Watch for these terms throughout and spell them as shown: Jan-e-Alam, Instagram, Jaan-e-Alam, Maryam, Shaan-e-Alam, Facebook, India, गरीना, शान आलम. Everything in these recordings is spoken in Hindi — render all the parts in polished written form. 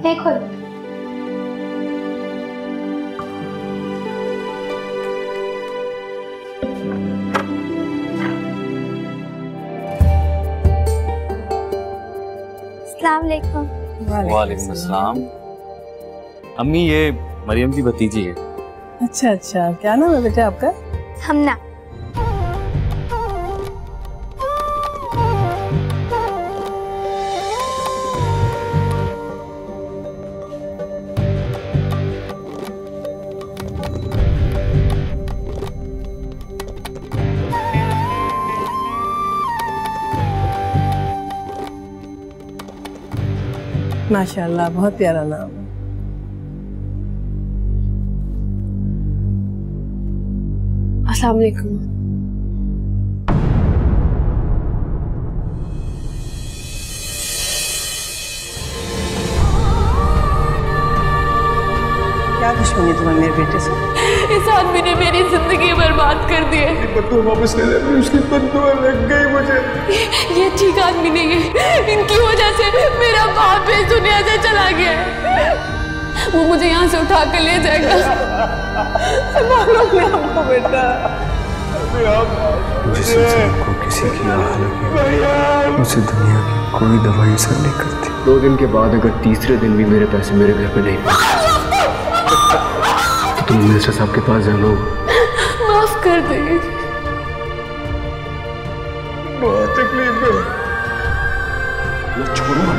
खोल। अस्सलाम वालेकुम। अस्सलाम। अम्मी ये मरियम की भतीजी है। अच्छा अच्छा, क्या नाम है बेटा आपका? हमना। माशाल्लाह, बहुत प्यारा नाम है। अस्सलाम वालेकुम। क्या दुश्मनी तुम्हें मेरे बेटे से? इस आदमी ने मेरी जिंदगी बर्बाद कर दी है। बदुआ वापस ले ले, उसकी बदुआ लग गई मुझे। ये ठीक आदमी नहीं है, इनकी वजह से मेरा बाप इस दुनिया से चला गया है। वो मुझे यहाँ से उठा कर ले जाएगा। संभालो अपने आप को बेटा। जिस इंसान को किसी की हालत उसे दुनिया की कोई दवाई असर नहीं करती। 2 दिन के बाद अगर तीसरे दिन भी मेरे पैसे मेरे घर पे नहीं, तुम मिनिस्टर साहब के पास जाना होगा। माफ कर दे, बहुत तकलीफ है। मैं छोड़ूंगा।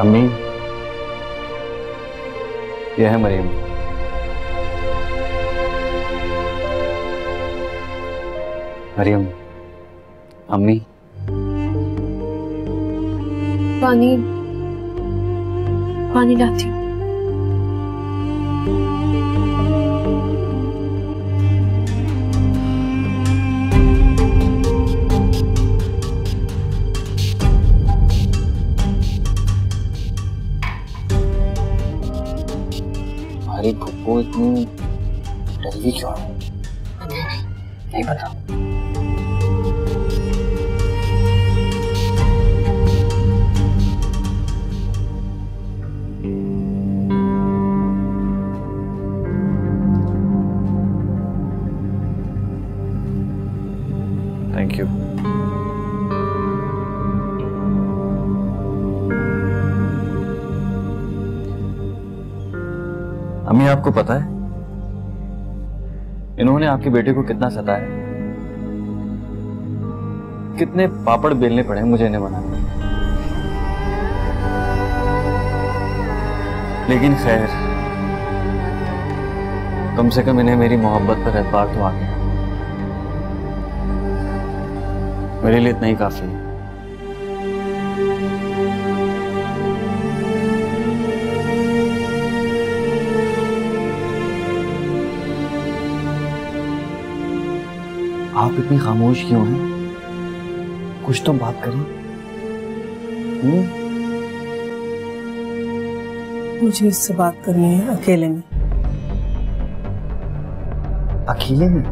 अम्मी, यह है मरियम। मरियम, अम्मी। पानी लाती हूँ। वो इतनी डरी क्यों है? नहीं पता। Thank you. अम्मी, आपको पता है इन्होंने आपके बेटे को कितना सताया, कितने पापड़ बेलने पड़े मुझे इन्हें बनाने में। लेकिन खैर, कम से कम इन्हें मेरी मोहब्बत पर एतबार तो आ गया। मेरे लिए इतना ही काफी है। आप इतनी खामोश क्यों हैं? कुछ तो बात करें। मुझे इससे बात करनी है अकेले में। अकेले में?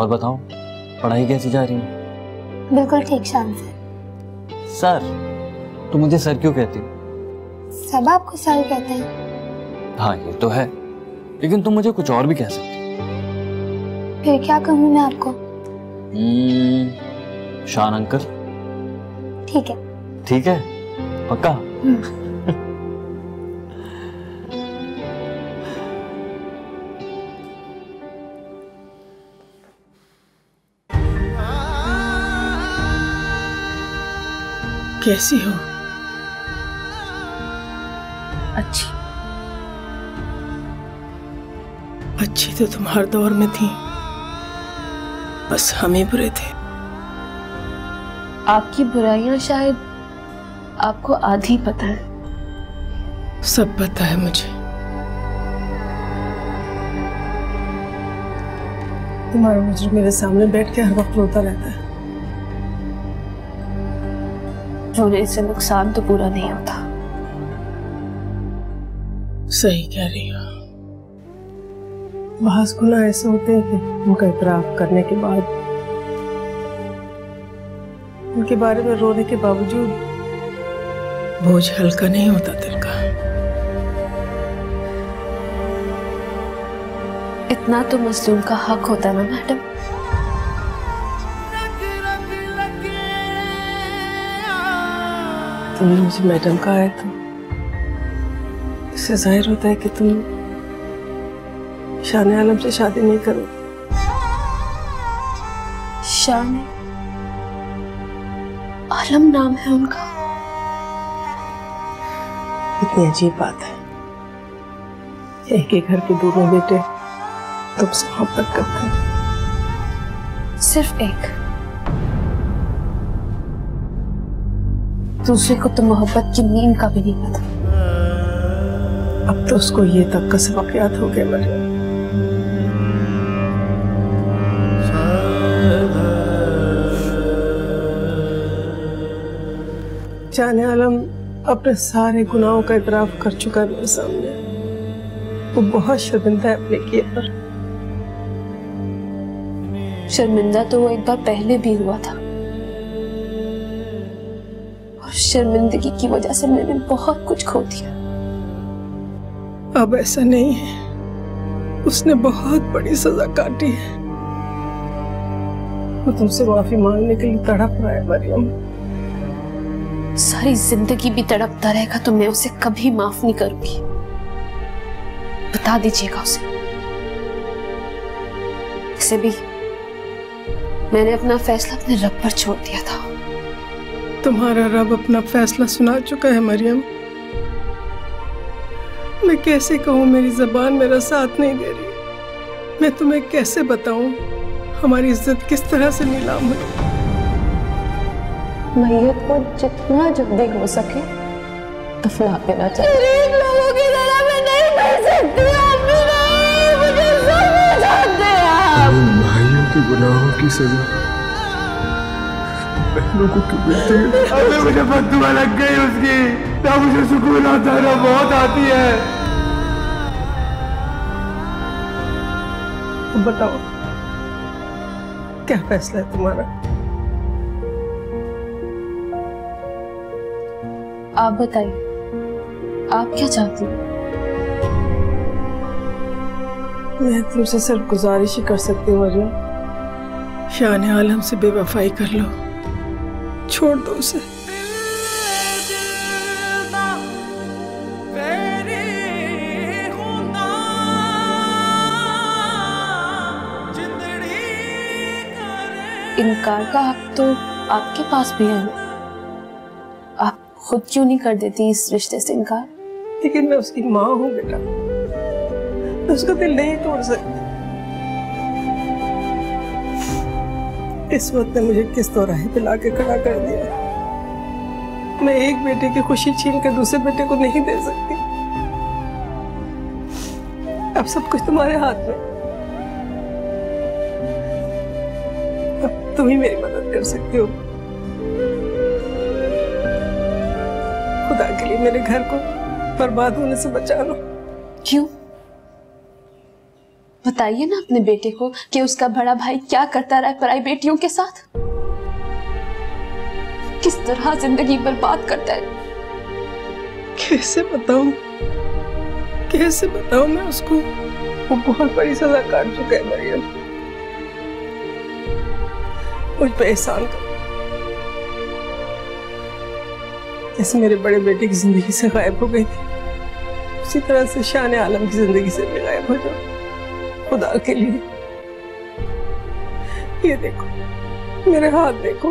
और बताओ, पढ़ाई कैसी जा रही है? बिल्कुल ठीक शान सर। सर? तुम मुझे सर क्यों कहती हो? सब आपको सर कहते हैं। हाँ ये तो है, लेकिन तुम मुझे कुछ और भी कह सकती हो। फिर क्या कहूँ मैं आपको? शान अंकल। ठीक है। ठीक है, पक्का? कैसी हो? अच्छी। अच्छी तो तुम हर दौर में थी, बस हम ही बुरे थे। आपकी बुराइयां शायद आपको आधी पता है। सब पता है मुझे। तुम्हारा मुझे मेरे सामने बैठ के हर वक्त रोता रहता है। रोने से नुकसान तो पूरा नहीं होता। सही कह रही हो। बहस गुना ऐसे होते हैं कि उनका इतराफ करने के बाद, उनके बारे में रोने के बावजूद बोझ हल्का नहीं होता दिल का। इतना तो मजलूम का हक होता ना मैडम। तुमने मुझे मैडम कहा है तो इससे जाहिर होता है कि तुम शान आलम से शादी नहीं करो। शान आलम नाम है उनका। इतनी अजीब बात है, एक ही घर के दोनों बेटे तुमसे मोहब्बत करते हैं। सिर्फ एक, दूसरे को तो मोहब्बत की नींद का भी नहीं पता। अब तो उसको ये तक का सबक याद हो गया। मरियम, जाने आलम अपने सारे गुनाहों का इतराफ कर चुका है मेरे सामने। वो बहुत शर्मिंदा है अपने किए पर। शर्मिंदा तो वो एक बार पहले भी हुआ था। शर्मिंदगी की वजह से मैंने बहुत कुछ खो दिया। अब ऐसा नहीं है, उसने बहुत बड़ी सजा काटी है। वो तुमसे माफी मांगने के लिए तड़प रहा है मरियम। सारी जिंदगी भी तड़पता रहेगा तो मैं उसे कभी माफ नहीं करूंगी। बता दीजिएगा उसे। इसे भी मैंने अपना फैसला अपने रब पर छोड़ दिया था। तुम्हारा रब अपना फैसला सुना चुका है मरियम। मैं कैसे कहूँ, मेरी ज़बान मेरा साथ नहीं दे रही। मैं तुम्हें कैसे बताऊँ हमारी इज्जत किस तरह से नीलाम है। मैयत को जितना जल्दी हो सके दफना देना चाहिए। लोगों की तरह मैं नहीं कर सकती। मुझे जानते आप। भाइयों के गुनाहों की सजा को अबे मुझे बदुआ लग गई उसकी। ना मुझे सुकून आता है ना मौत आती है। तुम बताओ क्या फैसला है तुम्हारा? आप बताइए, आप क्या चाहती हो? मैं तुमसे सिर्फ गुजारिश ही कर सकती हूँ मरियम, शान-ए-आलम से बेवफाई कर लो, छोड़ दो उसे। इनकार का हक तो आपके पास भी है। आप खुद क्यों नहीं कर देती इस रिश्ते से इनकार? लेकिन मैं उसकी माँ हूँ बेटा, तो उसका दिल नहीं तोड़ सकती। इस वक्त ने मुझे किस तरह तो पिला के खड़ा कर दिया। मैं एक बेटे की खुशी छीन कर दूसरे बेटे को नहीं दे सकती। अब सब कुछ तुम्हारे हाथ में, अब तुम ही मेरी मदद कर सकते हो। खुदा के लिए मेरे घर को बर्बाद होने से बचा लो। क्यों? बताइए ना अपने बेटे को कि उसका बड़ा भाई क्या करता रहा है पराई बेटियों के साथ, किस तरह जिंदगी बर्बाद करता है। कैसे बताऊं, कैसे बताऊं मैं उसको? वो बहुत बड़ी सजा काट चुका है मरियम। मुझ पर एहसान करो। जैसे मेरे बड़े बेटे की जिंदगी से गायब हो गई थी, उसी तरह से शान-ए-आलम की जिंदगी से भी गायब हो जाओ खुदा के लिए। ये देखो मेरे हाथ देखो।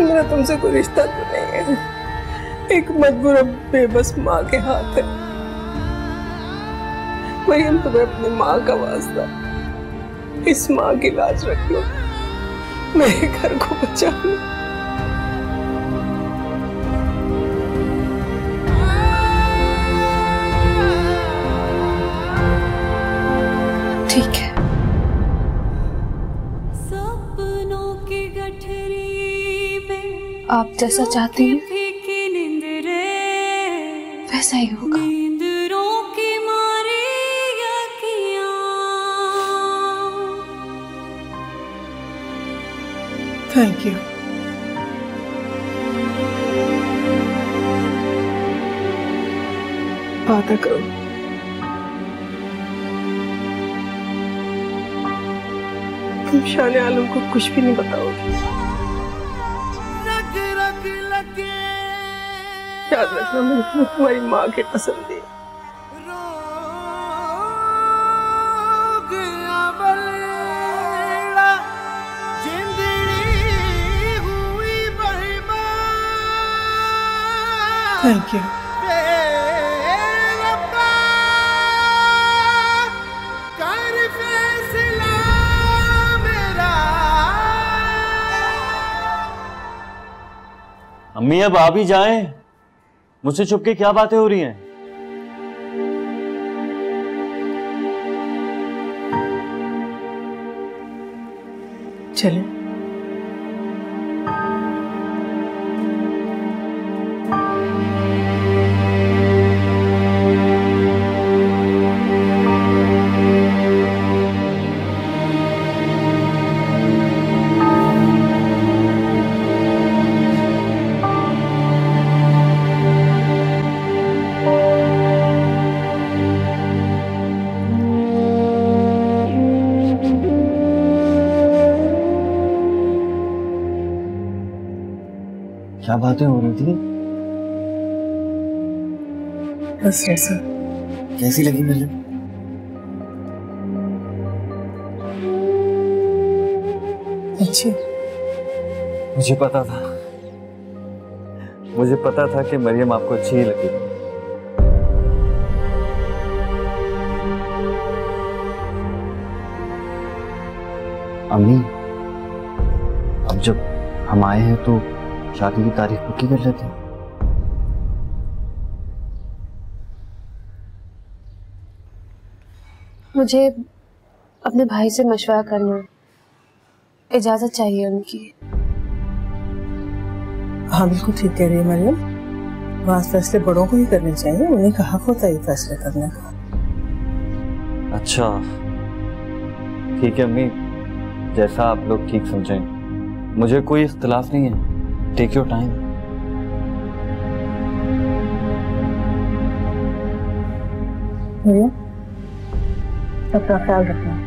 मेरा तुमसे कोई रिश्ता तो नहीं है, एक मजबूर और बेबस माँ के हाथ है। मरियम, तुम्हें अपनी माँ का वास्ता, इस माँ की लाज रख लो, मेरे घर को बचा लो। ठीक है, आप जैसा चाहती हैं वैसा ही होगा। Thank you. वादा करो, तुम शान-ए-आलम को कुछ भी नहीं बताओगे। याद रखना, मैंने तुम्हारी माँ की कसम दी। Thank you. अम्मी, अब आप ही जाएं। मुझसे छुप के क्या बातें हो रही हैं? चलो। क्या बातें हो रही थी? बस ऐसा। कैसी लगी मुझे? अच्छी। मुझे पता था कि मरियम आपको अच्छी ही लगी। अम्मी, अब जब हम आए हैं तो शादी की तारीख पक्की कर लेते हैं। मुझे अपने भाई से मशवरा करना है, इजाजत चाहिए उनकी। हाँ, बिल्कुल ठीक कह रही है मरियम। वहाँ फैसले बड़ों को ही करने चाहिए, उन्हें कहा होता है फैसले करने का। अच्छा ठीक है अम्मी, जैसा आप लोग ठीक समझें, मुझे कोई इख्तलाफ नहीं है। Take your time. भैया, अपना ख्याल रखना।